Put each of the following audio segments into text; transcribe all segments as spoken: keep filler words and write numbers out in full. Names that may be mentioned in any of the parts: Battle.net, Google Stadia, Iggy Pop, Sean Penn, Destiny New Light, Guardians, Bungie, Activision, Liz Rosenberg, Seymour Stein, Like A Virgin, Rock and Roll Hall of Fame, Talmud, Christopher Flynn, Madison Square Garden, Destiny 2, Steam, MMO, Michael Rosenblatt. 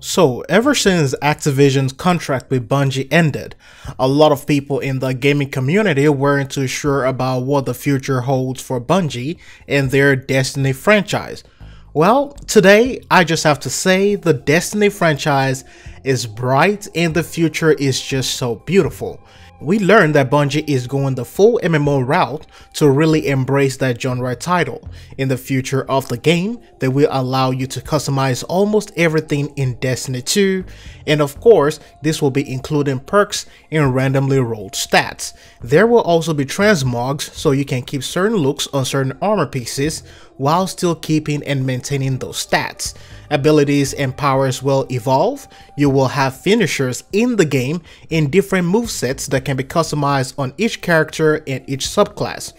So, ever since Activision's contract with Bungie ended, a lot of people in the gaming community weren't too sure about what the future holds for Bungie and their Destiny franchise. Well, today I just have to say the Destiny franchise is bright and the future is just so beautiful. We learned that Bungie is going the full M M O route to really embrace that genre title. In the future of the game, they will allow you to customize almost everything in Destiny two, and of course, this will be including perks and randomly rolled stats. There will also be transmogs, so you can keep certain looks on certain armor pieces while still keeping and maintaining those stats. Abilities and powers will evolve. You will have finishers in the game in different movesets that can be customized on each character and each subclass.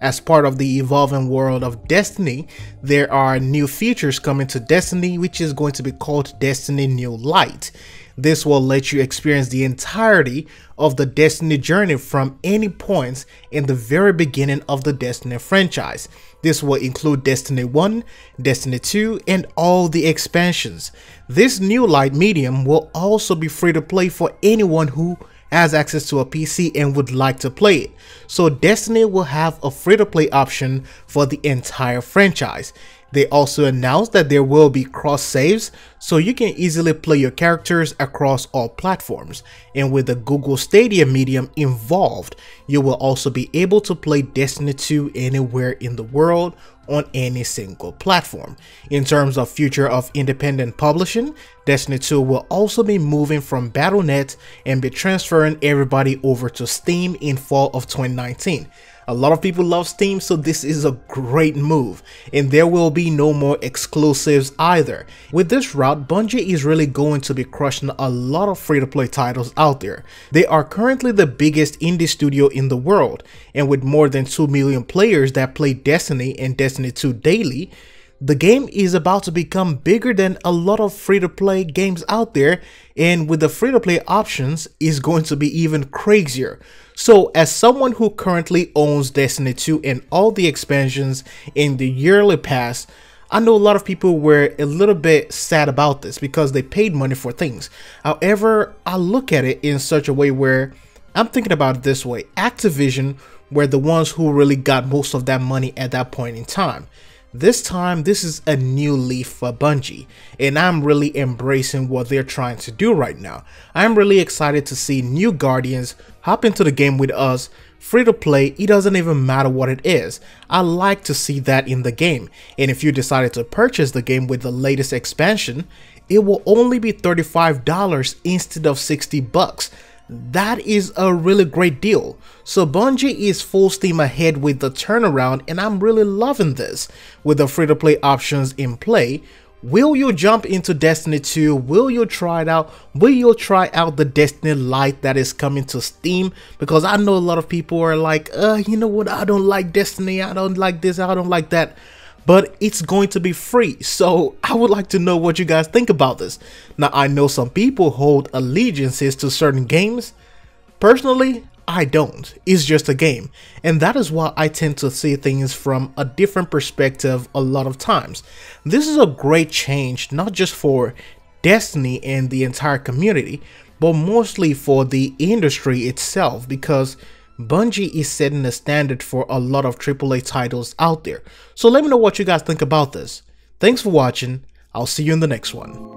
As part of the evolving world of Destiny, there are new features coming to Destiny, which is going to be called Destiny New Light. This will let you experience the entirety of the Destiny journey from any points in the very beginning of the Destiny franchise. This will include Destiny one, Destiny two, and all the expansions. This new light medium will also be free to play for anyone who has access to a P C and would like to play it. So Destiny will have a free-to-play option for the entire franchise. They also announced that there will be cross saves, so you can easily play your characters across all platforms. And with the Google Stadia medium involved, you will also be able to play Destiny two anywhere in the world on any single platform. In terms of future of independent publishing, Destiny two will also be moving from Battle dot net and be transferring everybody over to Steam in fall of twenty nineteen. A lot of people love Steam, so this is a great move, and there will be no more exclusives either. With this route, Bungie is really going to be crushing a lot of free-to-play titles out there. They are currently the biggest indie studio in the world, and with more than two million players that play Destiny and Destiny two daily, the game is about to become bigger than a lot of free-to-play games out there, and with the free-to-play options, it's going to be even crazier. So as someone who currently owns Destiny two and all the expansions in the yearly pass, I know a lot of people were a little bit sad about this because they paid money for things. However, I look at it in such a way where I'm thinking about it this way. Activision were the ones who really got most of that money at that point in time. This time, this is a new leaf for Bungie, and I'm really embracing what they're trying to do right now. I'm really excited to see new Guardians hop into the game with us, free to play, it doesn't even matter what it is. I like to see that in the game, and if you decided to purchase the game with the latest expansion, it will only be thirty-five dollars instead of sixty bucks. That is a really great deal. So Bungie is full steam ahead with the turnaround, and I'm really loving this. With the free-to-play options in play, will you jump into Destiny two? Will you try it out? Will you try out the Destiny Light that is coming to Steam? Because I know a lot of people are like, uh, you know what, I don't like Destiny, I don't like this, I don't like that. But it's going to be free, so I would like to know what you guys think about this. Now, I know some people hold allegiances to certain games. Personally, I don't. It's just a game, and that is why I tend to see things from a different perspective a lot of times. This is a great change, not just for Destiny and the entire community, but mostly for the industry itself, because Bungie is setting a standard for a lot of triple A titles out there. So let me know what you guys think about this. Thanks for watching. I'll see you in the next one.